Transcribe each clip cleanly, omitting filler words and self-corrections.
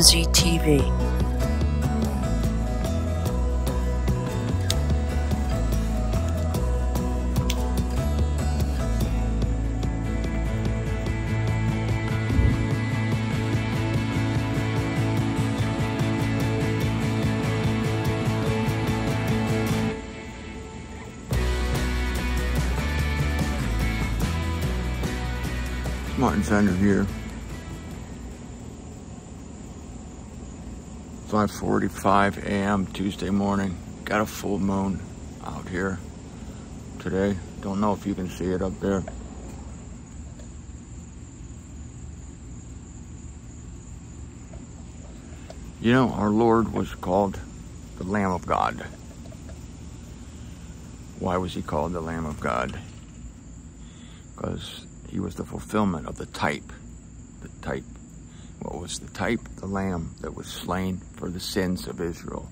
MZTV. Martin Zender here, 5:45 a.m. Tuesday morning. Got a full moon out here today. Don't know if you can see it up there. You know, our Lord was called the Lamb of God. Why was he called the Lamb of God? Because he was the fulfillment of the type. What was the type? The lamb that was slain for the sins of Israel.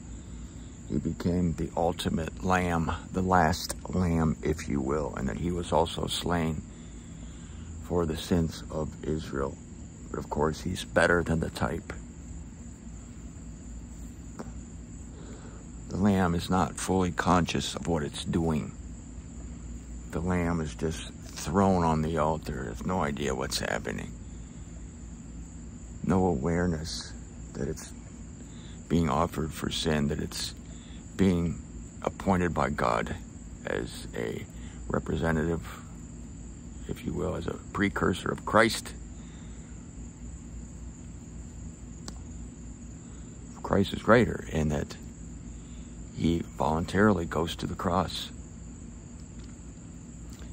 He became the ultimate lamb, the last lamb, if you will, and that he was also slain for the sins of Israel. But of course, he's better than the type. The lamb is not fully conscious of what it's doing. The lamb is just thrown on the altar, has no idea what's happening, no awareness that it's being offered for sin, that it's being appointed by God as a representative, if you will, as a precursor of Christ. Christ is greater in that he voluntarily goes to the cross.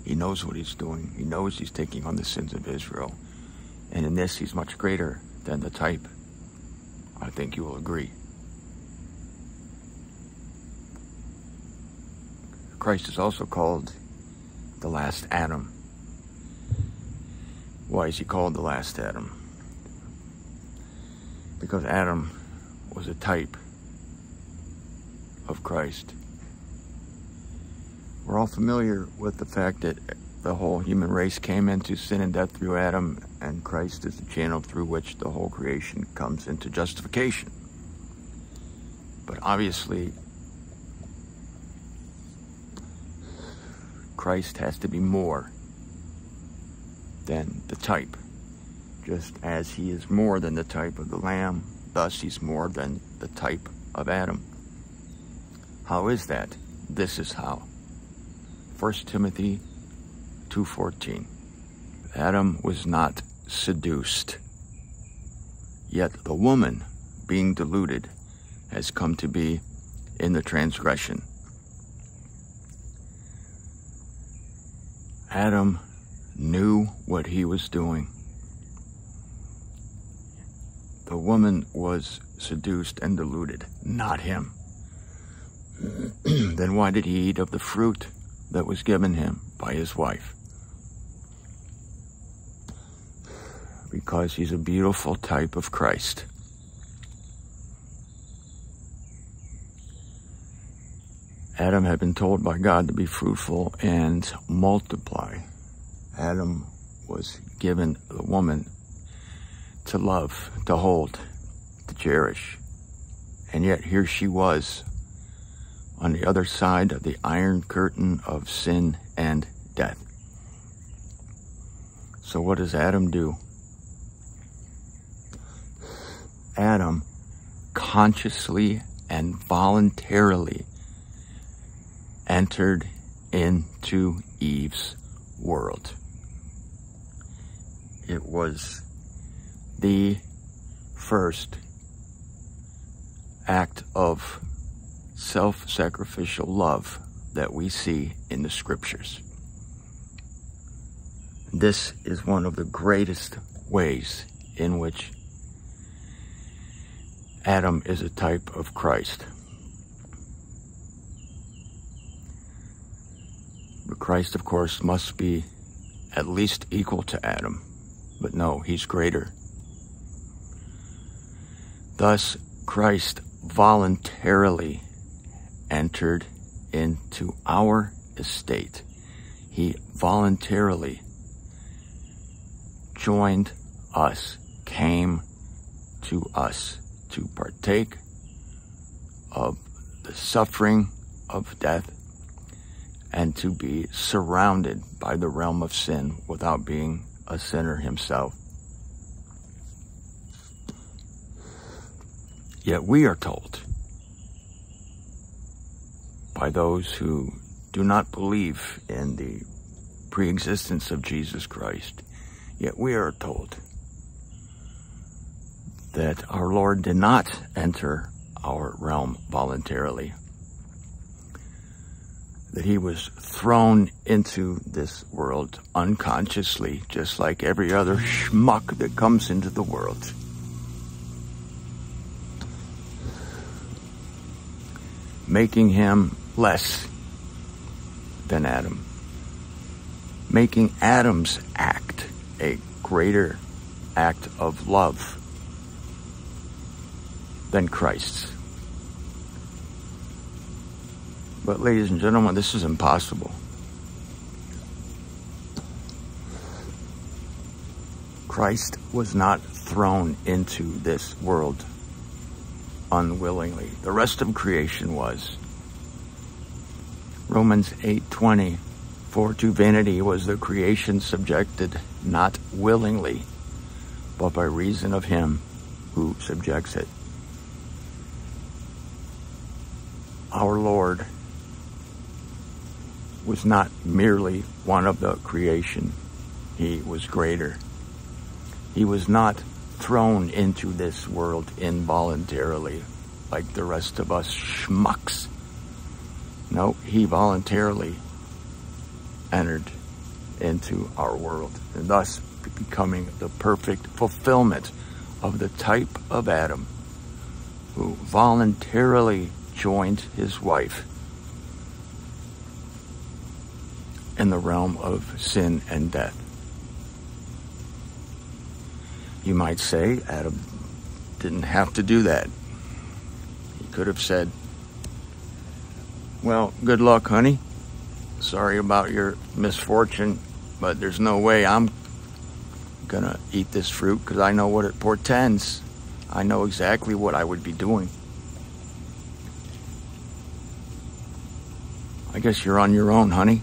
He knows what he's doing. He knows he's taking on the sins of Israel. And in this, he's much greater than the type. I think you will agree. Christ is also called the last Adam. Why is he called the last Adam? Because Adam was a type of Christ. We're all familiar with the fact that the whole human race came into sin and death through Adam, and Christ is the channel through which the whole creation comes into justification. But obviously, Christ has to be more than the type. Just as he is more than the type of the lamb, thus he's more than the type of Adam. How is that? This is how. 1 Timothy 2:14. Adam was not seduced, yet the woman, being deluded, has come to be in the transgression. Adam knew what he was doing. The woman was seduced and deluded, not him. Then why did he eat of the fruit that was given him by his wife? Because he's a beautiful type of Christ. Adam had been told by God to be fruitful and multiply. Adam was given the woman to love, to hold, to cherish. And yet here she was, on the other side of the iron curtain of sin and death. So what does Adam do? Adam consciously and voluntarily entered into Eve's world. It was the first act of self-sacrificial love that we see in the scriptures. This is one of the greatest ways in which Adam is a type of Christ. But Christ, of course, must be at least equal to Adam. But no, he's greater. Thus, Christ voluntarily entered into our estate. He voluntarily joined us, came to us, to partake of the suffering of death and to be surrounded by the realm of sin without being a sinner himself. Yet we are told by those who do not believe in the pre-existence of Jesus Christ, yet we are told that our Lord did not enter our realm voluntarily, that he was thrown into this world unconsciously, just like every other schmuck that comes into the world. Making him less than Adam. Making Adam's act a greater act of love than Christ's. But ladies and gentlemen, this is impossible. Christ was not thrown into this world unwillingly. The rest of creation was. Romans 8:20, for to vanity was the creation subjected, not willingly, but by reason of him who subjects it. Our Lord was not merely one of the creation. He was greater. He was not thrown into this world involuntarily like the rest of us schmucks. No, he voluntarily entered into our world, and thus becoming the perfect fulfillment of the type of Adam who voluntarily joined his wife in the realm of sin and death. You might say Adam didn't have to do that. He could have said, well, good luck, honey. Sorry about your misfortune, but there's no way I'm gonna eat this fruit because I know what it portends. I know exactly what I would be doing. I guess you're on your own, honey.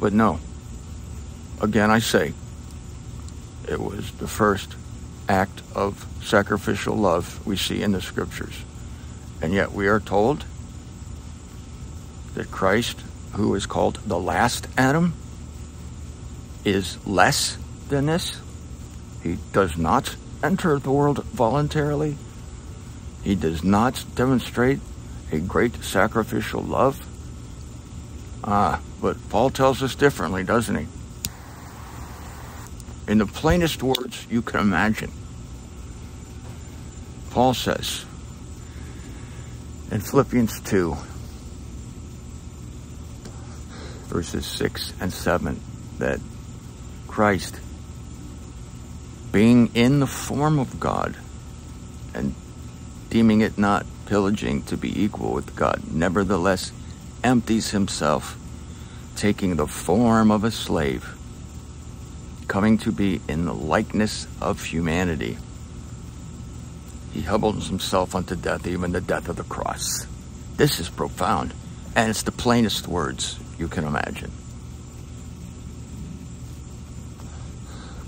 But no, again I say, it was the first act of sacrificial love we see in the scriptures. And yet we are told that Christ, who is called the last Adam, is less than this. He does not enter the world voluntarily. He does not demonstrate a great sacrificial love. But Paul tells us differently, doesn't he? In the plainest words you can imagine, Paul says in Philippians 2, verses 6 and 7, that Christ, being in the form of God and deeming it not pillaging to be equal with God, nevertheless empties himself, taking the form of a slave, coming to be in the likeness of humanity. He humbles himself unto death, even the death of the cross. This is profound, and it's the plainest words you can imagine.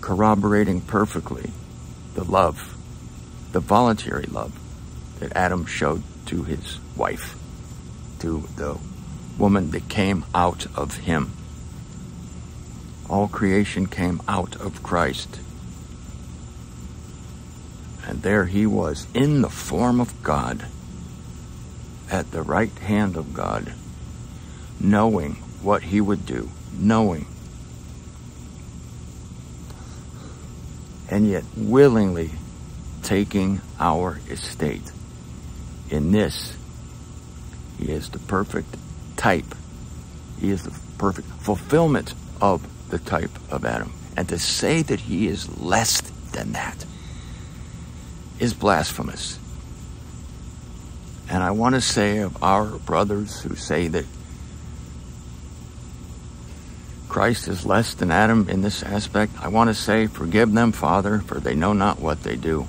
Corroborating perfectly the love, the voluntary love that Adam showed to his wife, to the woman that came out of him. All creation came out of Christ. And there he was in the form of God, at the right hand of God, knowing what he would do, knowing, and yet willingly taking our estate. In this, he is the perfect type. He is the perfect fulfillment of the type of Adam. And to say that he is less than that is blasphemous. And I want to say of our brothers who say that Christ is less than Adam in this aspect, I want to say, forgive them, Father, for they know not what they do.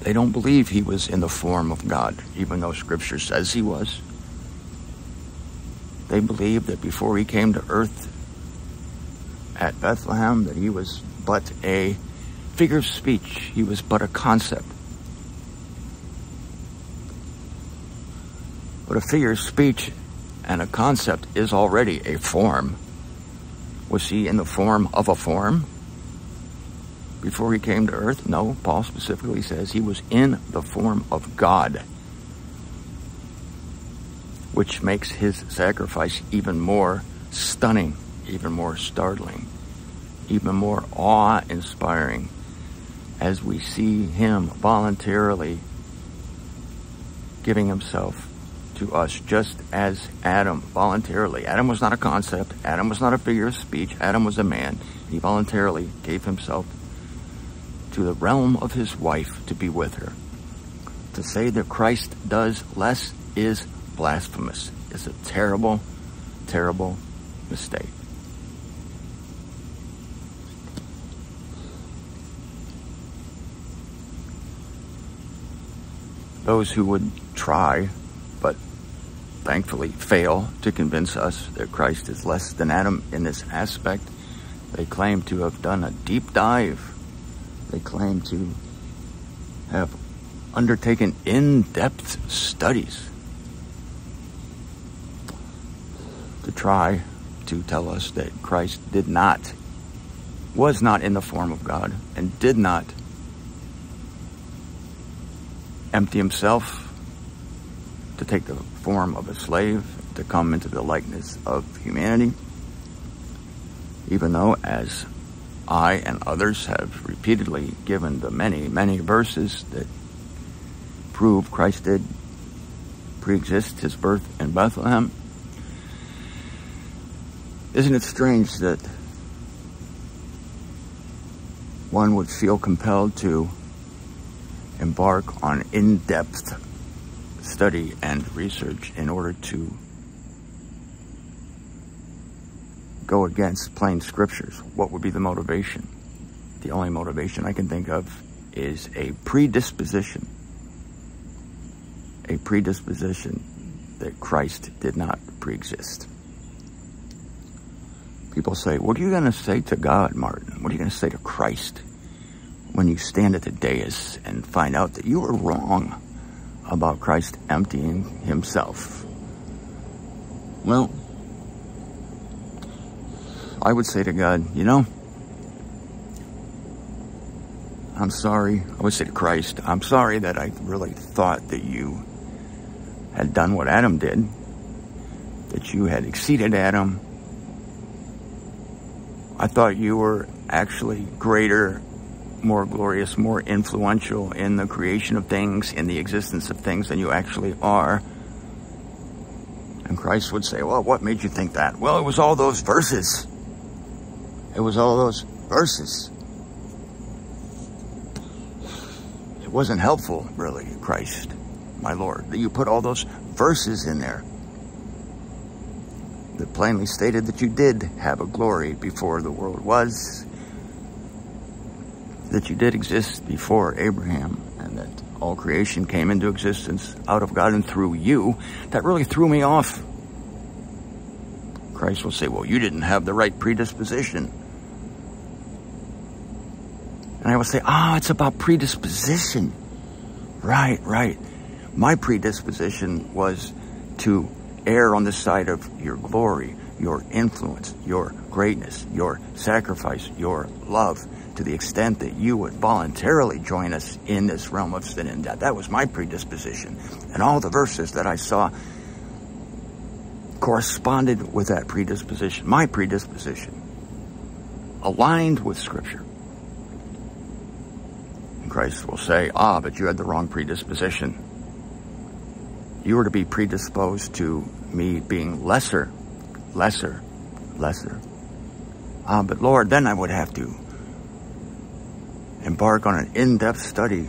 They don't believe he was in the form of God, even though Scripture says he was. They believe that before he came to earth at Bethlehem, that he was but a figure of speech. He was but a concept. But a figure of speech and a concept is already a form. Was he in the form of a form before he came to earth? No, Paul specifically says he was in the form of God, which makes his sacrifice even more stunning, even more startling, even more awe-inspiring as we see him voluntarily giving himself to us, just as Adam voluntarily. Adam was not a concept. Adam was not a figure of speech. Adam was a man. He voluntarily gave himself to the realm of his wife to be with her. To say that Christ does less is blasphemous. It's a terrible, terrible mistake. Those who would try, but thankfully fail, to convince us that Christ is less than Adam in this aspect, they claim to have done a deep dive. They claim to have undertaken in-depth studies to try to tell us that Christ was not in the form of God and did not empty himself to take the form of a slave, to come into the likeness of humanity, even though, as I and others have repeatedly given the many, many verses that prove Christ did pre-exist his birth in Bethlehem. Isn't it strange that one would feel compelled to embark on in-depth study and research in order to go against plain scriptures? What would be the motivation? The only motivation I can think of is a predisposition. A predisposition that Christ did not pre-exist. People say, what are you going to say to God, Martin? What are you going to say to Christ when you stand at the dais and find out that you were wrong about Christ emptying himself? Well, I would say to God, you know, I'm sorry. I would say to Christ, I'm sorry that I really thought that you had done what Adam did, that you had exceeded Adam. I thought you were actually greater, more glorious, more influential in the creation of things, in the existence of things than you actually are. And Christ would say, well, what made you think that? Well, it was all those verses. It was all those verses. It wasn't helpful, really, Christ, my Lord, that you put all those verses in there that plainly stated that you did have a glory before the world was, that you did exist before Abraham, and that all creation came into existence out of God and through you. That really threw me off. Christ will say, well, you didn't have the right predisposition. And I will say, it's about predisposition. Right. My predisposition was to err on the side of your glory, your influence, your greatness, your sacrifice, your love, to the extent that you would voluntarily join us in this realm of sin and death. That was my predisposition. And all the verses that I saw corresponded with that predisposition. My predisposition aligned with Scripture. And Christ will say, but you had the wrong predisposition. You were to be predisposed to me being lesser. But Lord, then I would have to embark on an in-depth study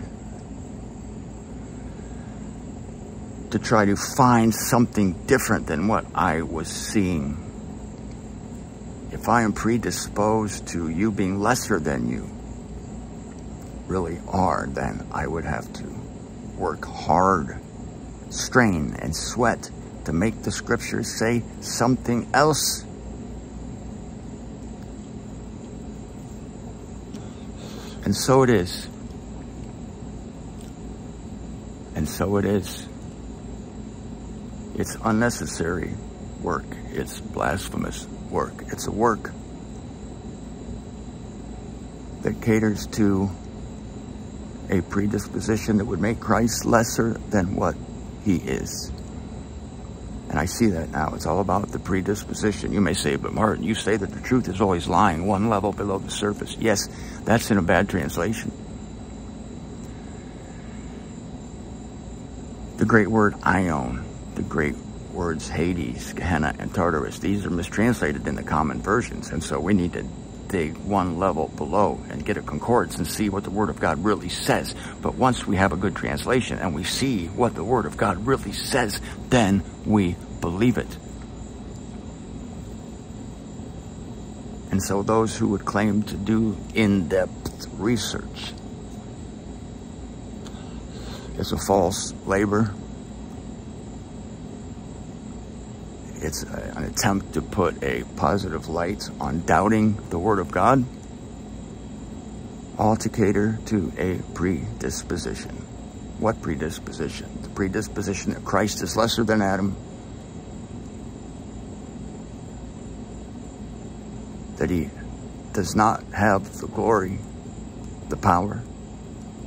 to try to find something different than what I was seeing. If I am predisposed to you being lesser than you really are, then I would have to work hard, strain and sweat to make the scriptures say something else. And so it is. And so it is. It's unnecessary work. It's blasphemous work. It's a work that caters to a predisposition that would make Christ lesser than what he is. And I see that now. It's all about the predisposition. You may say, but Martin, you say that the truth is always lying one level below the surface. Yes, that's in a bad translation. The great word Ion, the great words Hades, Gehenna, and Tartarus, these are mistranslated in the common versions. And so we need to dig one level below and get a concordance and see what the Word of God really says. But once we have a good translation and we see what the Word of God really says, then we believe it. And so those who would claim to do in-depth research, it's a false labor. It's an attempt to put a positive light on doubting the Word of God, all to cater to a predisposition. What predisposition? The predisposition that Christ is lesser than Adam, that he does not have the glory, the power,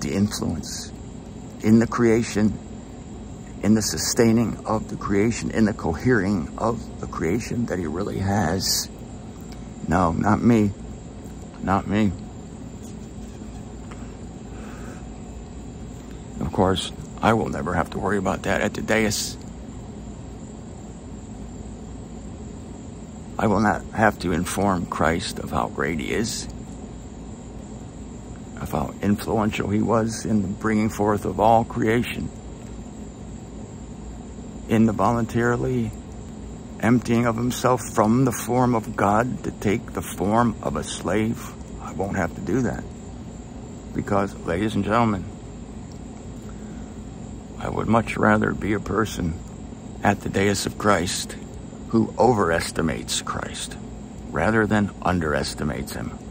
the influence in the creation, in the sustaining of the creation, in the cohering of the creation that he really has. No, not me. Not me. Of course, I will never have to worry about that at the dais. I will not have to inform Christ of how great he is, of how influential he was in the bringing forth of all creation, in the voluntarily emptying of himself from the form of God to take the form of a slave. I won't have to do that. Because, ladies and gentlemen, I would much rather be a person at the dais of Christ who overestimates Christ rather than underestimates him.